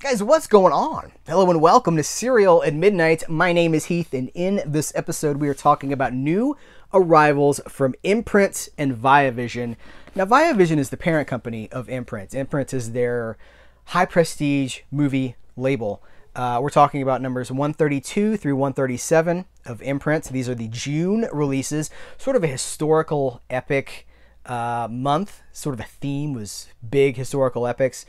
Guys, what's going on? Hello and welcome to Serial at Midnight. My name is Heath, and in this episode we are talking about new arrivals from Imprint and ViaVision. Now, ViaVision is the parent company of Imprint. Imprint is their high-prestige movie label. We're talking about numbers 132 through 137 of Imprint. These are the June releases, sort of a historical epic month, sort of a theme was big historical epics.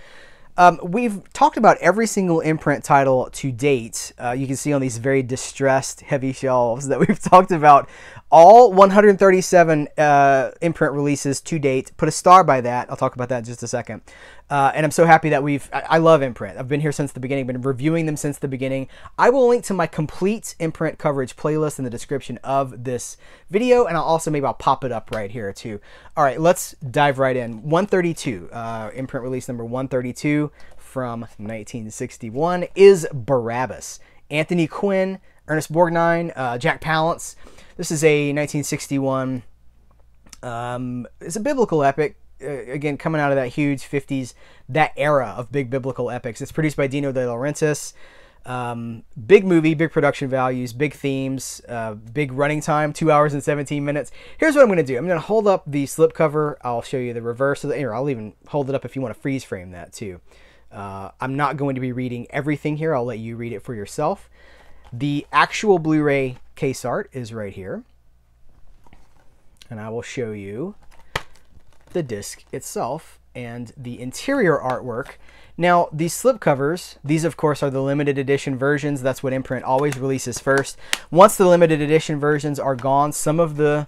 We've talked about every single Imprint title to date. You can see on these very distressed, heavy shelves that we've talked about all 137 Imprint releases to date. Put a star by that. I'll talk about that in just a second. And I'm so happy that I love Imprint. I've been here since the beginning, been reviewing them since the beginning. I will link to my complete Imprint coverage playlist in the description of this video, and I'll also maybe pop it up right here too. All right, let's dive right in. 132, Imprint release number 132 from 1961 is Barabbas. Anthony Quinn, Ernest Borgnine, Jack Palance. This is a 1961, it's a biblical epic. Again, coming out of that huge 50s, that era of big biblical epics. It's produced by Dino De Laurentiis. Big movie, big production values, big themes, big running time, 2 hours and 17 minutes. Here's what I'm going to do. I'm going to hold up the slipcover. I'll show you the reverse of the, or I'll even hold it up if you want to freeze frame that too. I'm not going to be reading everything here. I'll let you read it for yourself. The actual Blu-ray case art is right here. And I will show you the disc itself and the interior artwork. Now, these slipcovers, these of course are the limited edition versions. That's what Imprint always releases first. Once the limited edition versions are gone, some of the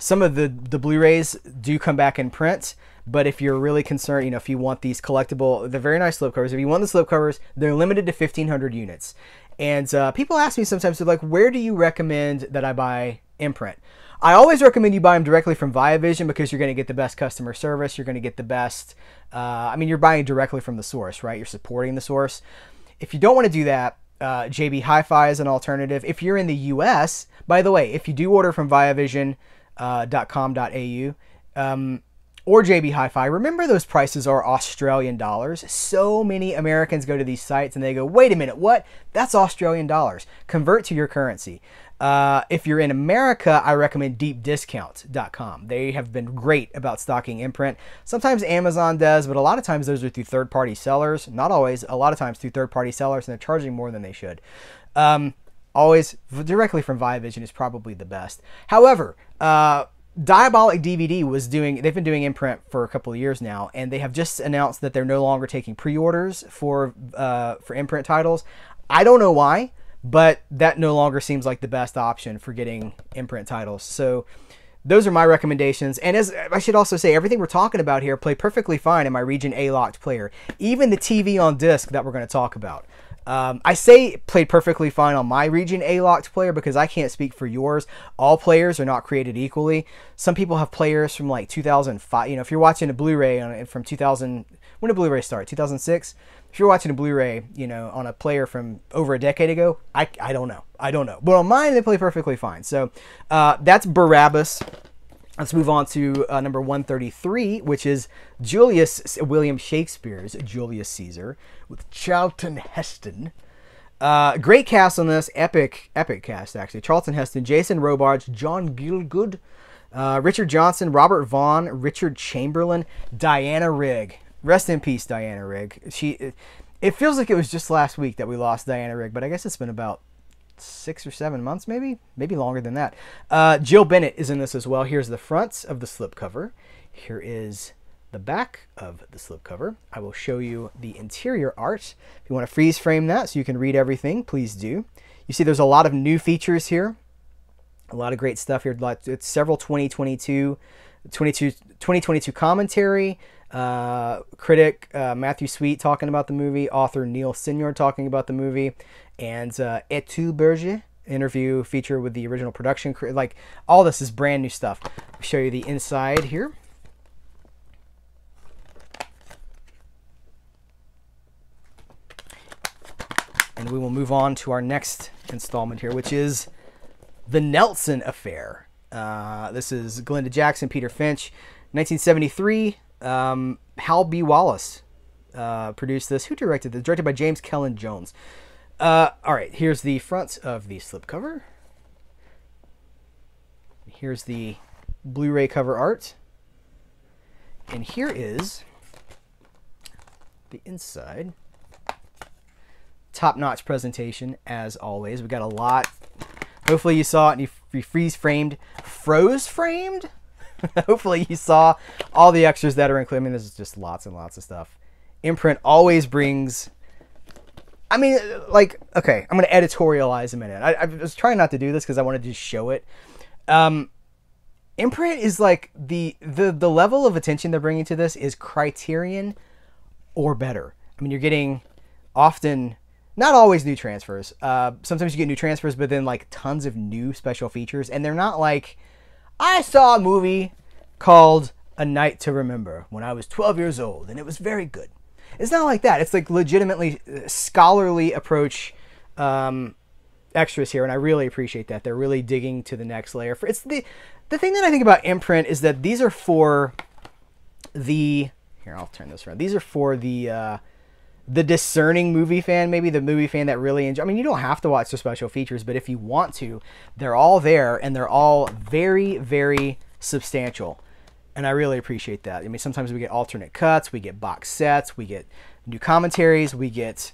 Blu-rays do come back in print, but if you're really concerned, you know, if you want these collectible, they're very nice slipcovers. If you want the slipcovers, they're limited to 1,500 units. And people ask me sometimes, they're like, where do you recommend that I buy Imprint? I always recommend you buy them directly from ViaVision because you're going to get the best customer service. You're going to get the best, I mean, you're buying directly from the source, right? You're supporting the source. If you don't want to do that, JB Hi-Fi is an alternative. If you're in the US, by the way, if you do order from viavision.com.au or JB Hi-Fi, remember those prices are Australian dollars. So many Americans go to these sites and they go, wait a minute, what? That's Australian dollars. Convert to your currency. If you're in America, I recommend deepdiscount.com. They have been great about stocking Imprint. Sometimes Amazon does, but a lot of times those are through third-party sellers. Not always, a lot of times through third-party sellers, and they're charging more than they should. Always directly from ViaVision is probably the best. However, Diabolic DVD was doing, they've been doing Imprint for a couple of years now, and they have just announced that they're no longer taking pre-orders for Imprint titles. I don't know why, but that no longer seems like the best option for getting Imprint titles. So those are my recommendations. And as I should also say, everything we're talking about here play perfectly fine in my Region A locked player, even the TV on disc that we're going to talk about. I say played perfectly fine on my Region A locked player because I can't speak for yours. All players are not created equally. Some people have players from like 2005. You know, if you're watching a Blu-ray on it from 2000, when did Blu-ray start? 2006. If you're watching a Blu-ray, you know, on a player from over a decade ago, I don't know. I don't know. But on mine, they play perfectly fine. So that's Barabbas. Let's move on to number 133, which is William Shakespeare's Julius Caesar with Charlton Heston. Great cast on this. Epic cast, actually. Charlton Heston, Jason Robards, John Gielgud, Richard Johnson, Robert Vaughn, Richard Chamberlain, Diana Rigg. Rest in peace, Diana Rigg. It feels like it was just last week that we lost Diana Rigg, but I guess it's been about 6 or 7 months, maybe longer than that. Jill Bennett is in this as well. Here's the front of the slipcover. Here is the back of the slipcover. I will show you the interior art. If you want to freeze frame that so you can read everything, please do. You see there's a lot of new features here. A lot of great stuff here. It's several 2022 commentary. Critic Matthew Sweet talking about the movie, author Neil Senior talking about the movie, and Etu Berger interview feature with the original production crew. Like, all this is brand new stuff. I'll show you the inside here. And we will move on to our next installment here, which is The Nelson Affair. This is Glenda Jackson, Peter Finch, 1973. Hal B. Wallace produced this. Who directed this? Directed by James Kellen Jones. All right, here's the front of the slipcover. Here's the Blu-ray cover art. And here is the inside. Top-notch presentation, as always. We got a lot. Hopefully you saw it and you froze-framed? Hopefully you saw all the extras that are included. I mean, this is just lots and lots of stuff. Imprint always brings... I mean, like, okay, I'm going to editorialize a minute. I was trying not to do this because I wanted to just show it. Imprint is like the level of attention they're bringing to this is Criterion or better. I mean, you're getting often, not always new transfers. Sometimes you get new transfers, but then like tons of new special features. And they're not like, I saw a movie called A Night to Remember when I was 12 years old and it was very good. It's not like that. It's like legitimately scholarly approach extras here, and I really appreciate that. They're really digging to the next layer. It's the thing that I think about Imprint is that these are for the... Here, I'll turn this around. These are for the discerning movie fan, maybe the movie fan that really enjoys... I mean, you don't have to watch the special features, but if you want to, they're all there, and they're all very, very substantial. And I really appreciate that. I mean, sometimes we get alternate cuts, we get box sets, we get new commentaries, we get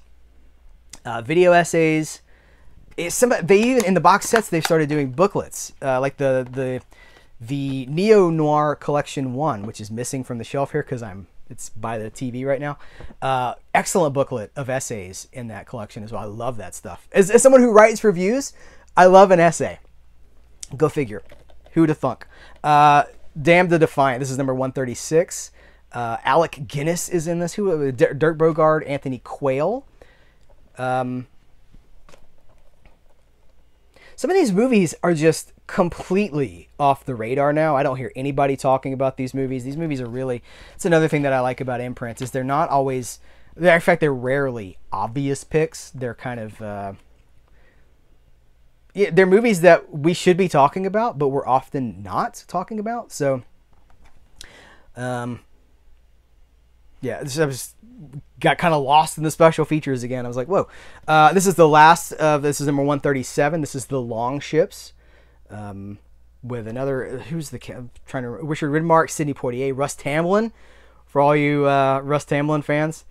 video essays. They even, in the box sets, they've started doing booklets, like the Neo-Noir Collection 1, which is missing from the shelf here because it's by the TV right now. Excellent booklet of essays in that collection as well. I love that stuff. As someone who writes reviews, I love an essay. Go figure. Who'd have thunk? Damned to Defiant. This is number 136. Alec Guinness is in this. Who? Dirk Bogarde, Anthony Quayle. Some of these movies are just completely off the radar now. I don't hear anybody talking about these movies. These movies are really... It's another thing that I like about Imprint is they're not always... In fact, they're rarely obvious picks. They're kind of... Yeah, they're movies that we should be talking about, but we're often not talking about. So, yeah, I just got kind of lost in the special features again. I was like, whoa. This is the last of... This is number 137. This is The Long Ships with another... Who's the... I'm trying to... Richard Widmark, Sidney Poitier, Russ Tamlin. For all you Russ Tamlin fans.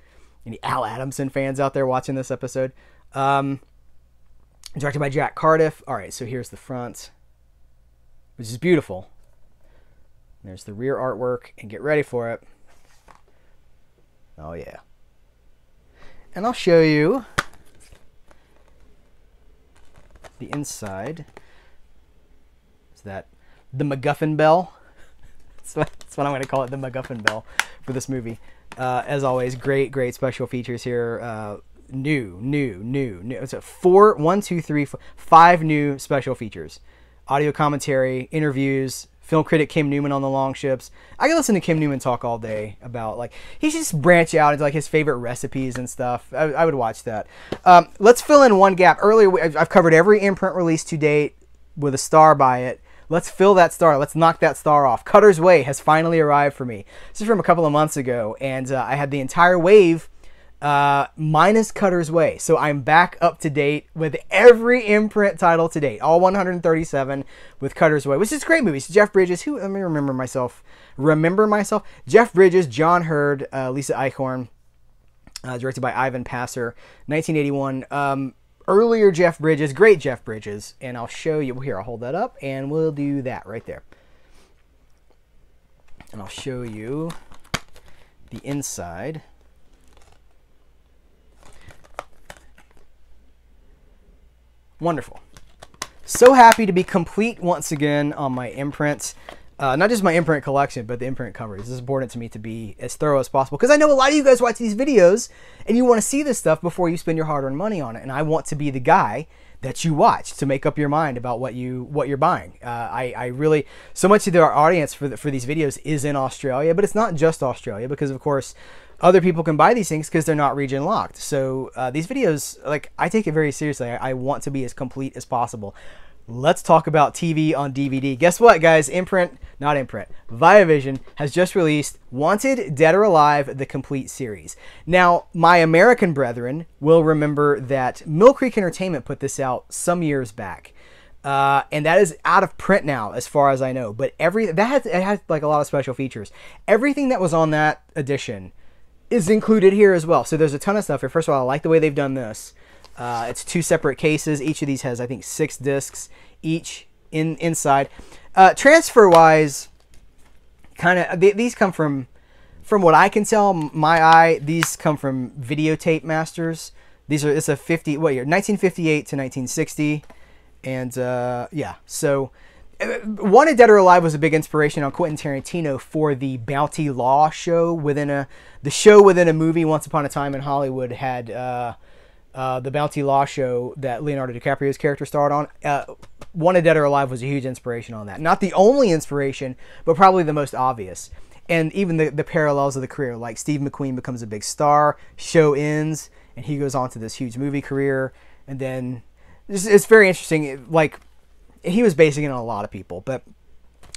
Any Al Adamson fans out there watching this episode. Directed by Jack Cardiff. All right, so here's the front, which is beautiful. There's the rear artwork, and get ready for it. Oh, yeah. And I'll show you the inside. Is that the MacGuffin Bell? That's what I'm going to call it, the MacGuffin Bell for this movie. As always, great, great special features here. New. It's a 5 new special features. Audio commentary, interviews, film critic Kim Newman on The Long Ships. I can listen to Kim Newman talk all day about, like, he should just branch out into, like, his favorite recipes and stuff. I would watch that. Let's fill in one gap. Earlier, I've covered every Imprint release to date with a star by it. Let's fill that star. Let's knock that star off. Cutter's Way has finally arrived for me. This is from a couple of months ago, and I had the entire wave minus Cutter's Way. So I'm back up to date with every Imprint title to date. All 137 with Cutter's Way, which is great movies. Jeff Bridges, who... Let me remember myself. Jeff Bridges, John Hurd, Lisa Eichhorn, directed by Ivan Passer, 1981. Earlier Jeff Bridges, great Jeff Bridges. And I'll show you... Here, I'll hold that up and we'll do that right there. And I'll show you the inside... Wonderful. So happy to be complete once again on my Imprint. Not just my Imprint collection, but the Imprint covers. This is important to me to be as thorough as possible because I know a lot of you guys watch these videos and you want to see this stuff before you spend your hard-earned money on it. And I want to be the guy that you watch to make up your mind about what you're buying. I really... So much of our audience for these videos is in Australia, but it's not just Australia because, of course, other people can buy these things because they're not region locked. So these videos, like, I take it very seriously. I want to be as complete as possible. Let's talk about TV on DVD. Guess what, guys? ViaVision has just released Wanted, Dead or Alive, the complete series. Now, my American brethren will remember that Mill Creek Entertainment put this out some years back. And that is out of print now, as far as I know. But it has like a lot of special features. Everything that was on that edition is included here as well. So there's a ton of stuff here. First of all, I like the way they've done this. It's two separate cases. Each of these has, I think, 6 discs each inside. Transfer-wise, kind of these come from what I can tell, my eye. These come from videotape masters. These are it's a 50 what year 1958 to 1960, and yeah. So, Wanted Dead or Alive was a big inspiration on Quentin Tarantino for the Bounty Law show within a movie. Once Upon a Time in Hollywood had. The Bounty Law show that Leonardo DiCaprio's character starred on. Wanted Dead or Alive was a huge inspiration on that. Not the only inspiration, but probably the most obvious. And even the parallels of the career, like Steve McQueen becomes a big star, show ends, and he goes on to this huge movie career. And then, it's very interesting, like, he was basing it on a lot of people. But,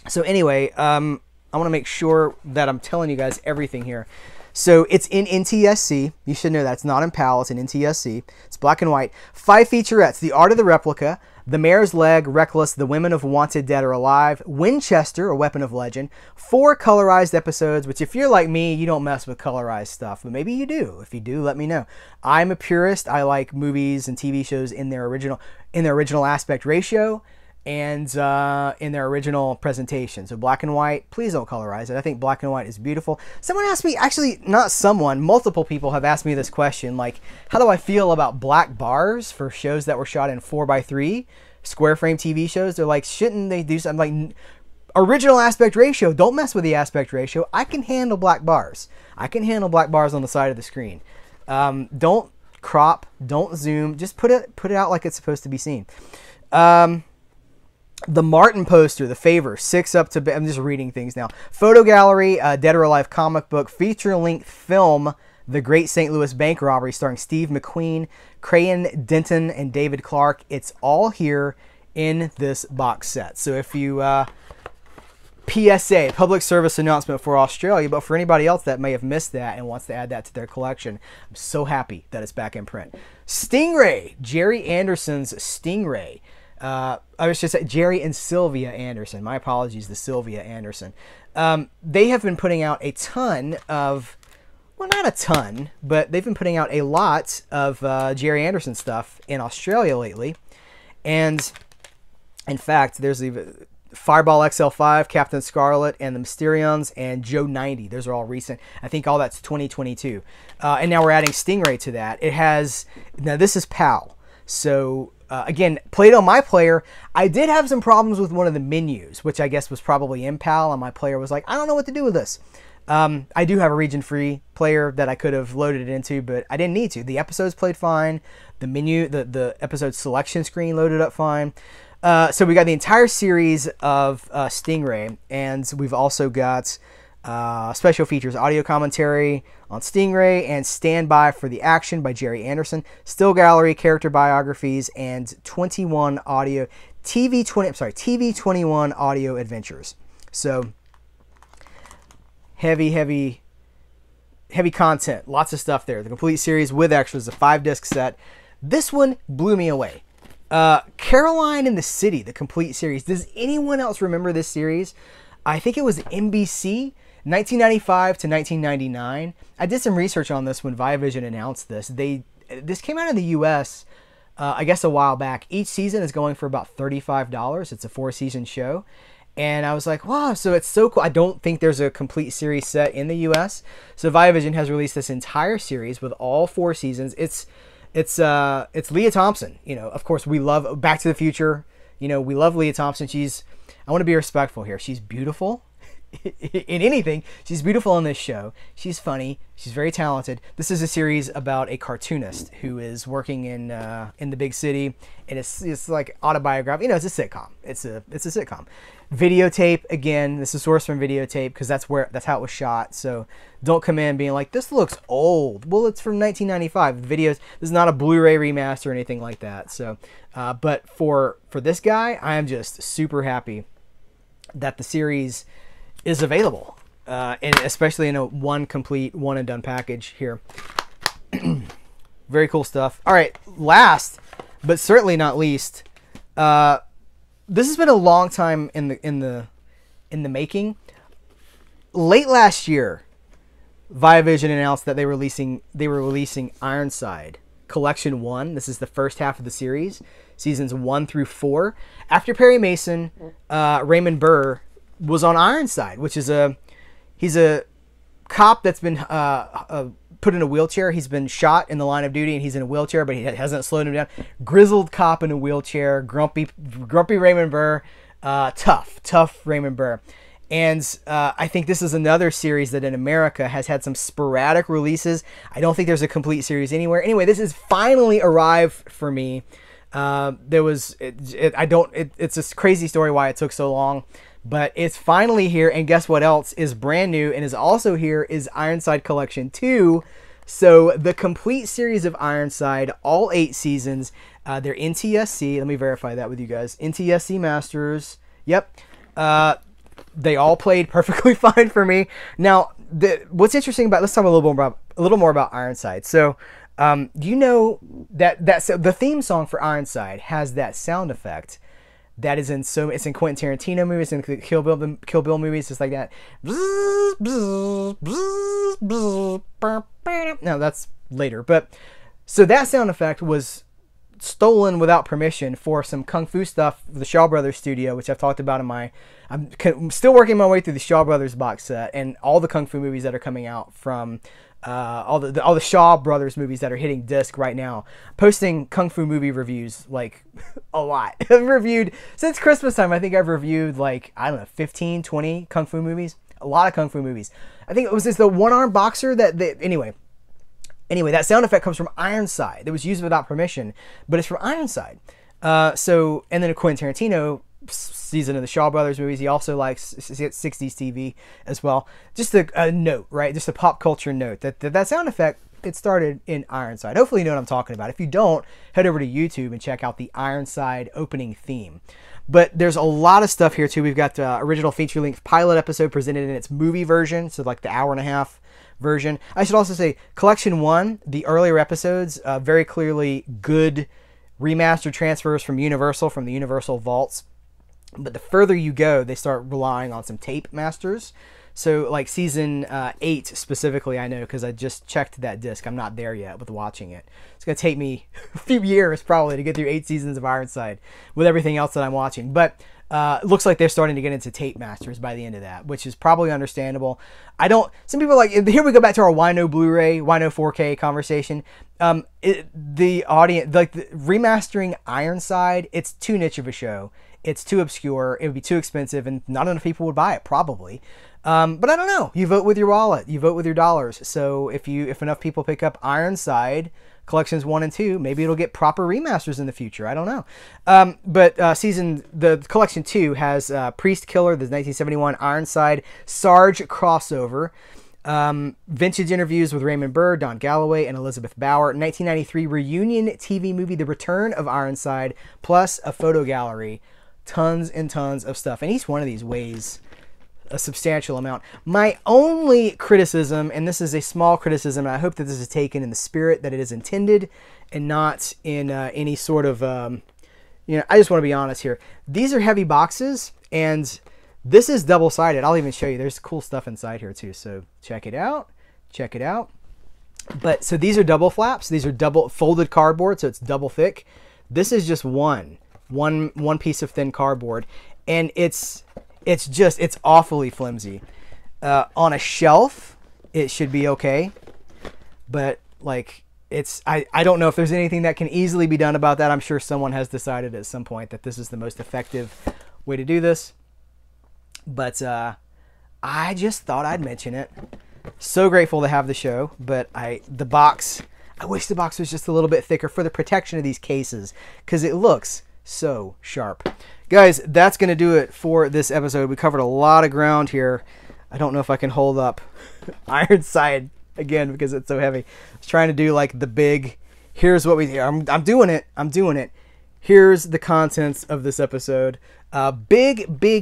so anyway, I want to make sure that I'm telling you guys everything here. So it's in NTSC. You should know that's not in PAL. It's in NTSC. It's black and white. 5 featurettes: The Art of the Replica, The Mare's Leg, Reckless, The Women of Wanted Dead or Alive, Winchester, A Weapon of Legend. 4 colorized episodes, which if you're like me, you don't mess with colorized stuff, but maybe you do. If you do, let me know. I'm a purist. I like movies and TV shows in their original aspect ratio and in their original presentation. So black and white, please don't colorize it. I think black and white is beautiful. Someone asked me, actually not someone, multiple people have asked me this question, like, how do I feel about black bars for shows that were shot in 4x3 square frame TV shows? They're like, shouldn't they do something like original aspect ratio? Don't mess with the aspect ratio. I can handle black bars. I can handle black bars on the side of the screen. Don't crop, don't zoom, just put it out like it's supposed to be seen. The Martin poster, The Favor, 6 up to... I'm just reading things now. Photo gallery, Dead or Alive comic book, feature-length film, The Great St. Louis Bank Robbery, starring Steve McQueen, Crayon Denton, and David Clark. It's all here in this box set. So if you... PSA, public service announcement for Australia, but for anybody else that may have missed that and wants to add that to their collection, I'm so happy that it's back in print. Stingray, Gerry Anderson's Stingray. I should say Gerry and Sylvia Anderson. My apologies to Sylvia Anderson. They have been putting out a ton of, well, not a ton, but they've been putting out a lot of Gerry Anderson stuff in Australia lately. And in fact, there's the Fireball XL5, Captain Scarlet, and the Mysterions, and Joe 90. Those are all recent. I think all that's 2022. And now we're adding Stingray to that. It has, now this is PAL. So... again, played on my player. I did have some problems with one of the menus, which I guess was probably in PAL, and my player was like, I don't know what to do with this. I do have a region-free player that I could have loaded it into, but I didn't need to. The episodes played fine. The menu, the episode selection screen loaded up fine. So we got the entire series of Stingray, and we've also got special features, audio commentary on Stingray, and Standby for the Action by Gerry Anderson, still gallery, character biographies, and TV 21 audio adventures. So heavy content, lots of stuff there. The complete series with extras, a 5-disc set. This one blew me away. Caroline in the City, the complete series. Does anyone else remember this series? I think it was NBC. 1995 to 1999. I did some research on this when ViaVision announced this. This came out in the U.S. I guess a while back. Each season is going for about $35. It's a 4-season show, and I was like, wow! So it's so cool. I don't think there's a complete series set in the U.S. So ViaVision has released this entire series with all 4 seasons. It's Leah Thompson. You know, of course, we love Back to the Future. You know, we love Leah Thompson. I want to be respectful here. She's beautiful. In anything, she's beautiful on this show. She's funny. She's very talented. This is a series about a cartoonist who is working in the big city, and it's like autobiographical. You know, it's a sitcom. It's a sitcom. Videotape, again, this is sourced from videotape because that's how it was shot. So don't come in being like, this looks old. Well, it's from 1995. Videos, this is not a Blu-ray remaster or anything like that. So, but for this guy, I am just super happy that the series is available. And especially in a one complete, one and done package here. Very cool stuff. All right, last, but certainly not least, this has been a long time in the making. Late last year, ViaVision announced that they were releasing Ironside Collection 1. This is the first half of the series, seasons 1 through 4. After Perry Mason, Raymond Burr was on Ironside, which is he's a cop that's been put in a wheelchair. He's been shot in the line of duty and he's in a wheelchair, but he hasn't slowed him down. Grizzled cop in a wheelchair, grumpy Raymond Burr, tough Raymond Burr. And I think this is another series that in America has had some sporadic releases. I don't think there's a complete series anywhere. Anyway, this has finally arrived for me. It's a crazy story why it took so long. But it's finally here, and guess what else is brand new and is also here is Ironside Collection 2. So the complete series of Ironside, all 8 seasons, they're NTSC. Let me verify that with you guys. NTSC Masters. Yep. They all played perfectly fine for me. Now, what's interesting about, let's talk a little more about Ironside. So, you know so the theme song for Ironside has that sound effect. That is in it's in Quentin Tarantino movies and Kill Bill movies, just like that. No, that's later. But so that sound effect was stolen without permission for some kung fu stuff for the Shaw Brothers studio, which I've talked about in my. I'm still working my way through the Shaw Brothers box set and all the kung fu movies that are coming out from. All the Shaw Brothers movies that are hitting disc right now, posting kung fu movie reviews like a lot. I've reviewed since Christmas time. I think I've reviewed like, I don't know, 15, 20 kung fu movies. A lot of kung fu movies. I think it was just the one-armed boxer that they, anyway, that sound effect comes from Ironside. It was used without permission, but it's from Ironside. So, and then a Quentin Tarantino season of the Shaw Brothers movies. He also likes 60s TV as well. Just a note, right? Just a pop culture note that sound effect, it started in Ironside. Hopefully you know what I'm talking about. If you don't, head over to YouTube and check out the Ironside opening theme. But there's a lot of stuff here too. We've got the original feature-length pilot episode presented in its movie version, so like the hour-and-a-half version. I should also say Collection 1, the earlier episodes, very clearly good remaster transfers from the Universal vaults. But the further you go, they start relying on some tape masters. So like season 8 specifically, I know, because I just checked that disc. I'm not there yet with watching it. It's going to take me a few years probably to get through 8 seasons of Ironside with everything else that I'm watching. But it looks like they're starting to get into tape masters by the end of that, which is probably understandable. Some people are like, here we go back to our why no Blu-ray, why no 4K conversation. The audience, like the remastering Ironside, it's too niche of a show. It's too obscure, it would be too expensive, and not enough people would buy it, probably. But I don't know. You vote with your wallet. You vote with your dollars. So if enough people pick up Ironside Collections 1 and 2, maybe it'll get proper remasters in the future. I don't know. But the Collection 2 has Priest Killer, the 1971 Ironside Sarge crossover, vintage interviews with Raymond Burr, Don Galloway, and Elizabeth Bower, 1993 reunion TV movie, The Return of Ironside, plus a photo gallery. Tons and tons of stuff, and each one of these weighs a substantial amount. My only criticism, and this is a small criticism, and I hope that this is taken in the spirit that it is intended and not in any sort of I just want to be honest here. These are heavy boxes, and this is double-sided. I'll even show you, there's cool stuff inside here too, so check it out. But so these are double flaps, these are double folded cardboard, so it's double thick. This is just one piece of thin cardboard, and it's awfully flimsy. On a shelf it should be okay, but like I don't know if there's anything that can easily be done about that. I'm sure someone has decided at some point that this is the most effective way to do this, but I just thought I'd mention it. So grateful to have the show, but I wish the box was just a little bit thicker for the protection of these cases, because it looks so sharp. Guys, that's going to do it for this episode. We covered a lot of ground here. I don't know if I can hold up Ironside again because it's so heavy. I was trying to do like the big, here's what we, I'm doing it. I'm doing it. Here's the contents of this episode. Big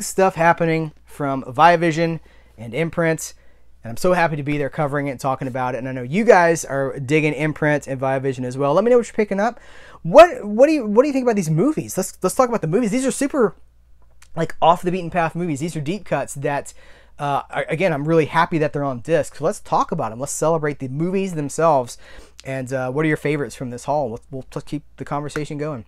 stuff happening from ViaVision and Imprint. And I'm so happy to be there covering it and talking about it. And I know you guys are digging Imprint and ViaVision as well. Let me know what you're picking up. What do you think about these movies? Let's talk about the movies. These are super like off the beaten path movies. These are deep cuts that again, I'm really happy that they're on disc. So let's talk about them. Let's celebrate the movies themselves. And what are your favorites from this haul? We'll keep the conversation going.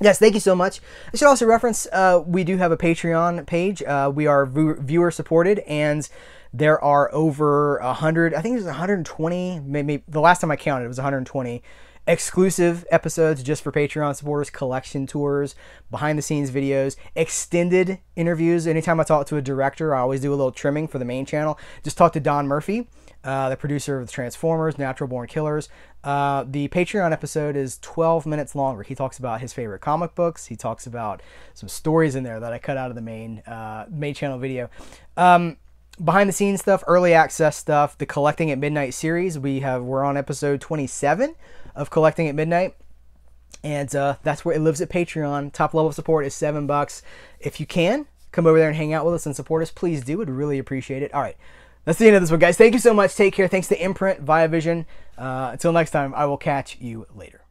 Yes, thank you so much. I should also reference, we do have a Patreon page. We are viewer supported, and there are over 100, I think there's 120, maybe the last time I counted it was 120 exclusive episodes just for Patreon supporters, collection tours, behind the scenes videos, extended interviews. Anytime I talk to a director, I always do a little trimming for the main channel. Just talked to Don Murphy, the producer of the Transformers, Natural Born Killers. The Patreon episode is 12 minutes longer. He talks about his favorite comic books. He talks about some stories in there that I cut out of the main channel video. Behind the scenes stuff, early access stuff, the Collecting at Midnight series. We're on episode 27 of Collecting at Midnight. And that's where it lives at Patreon. Top level support is $7. If you can, come over there and hang out with us and support us. Please do. We'd really appreciate it. All right. That's the end of this one, guys. Thank you so much. Take care. Thanks to Imprint, ViaVision. Until next time, I will catch you later.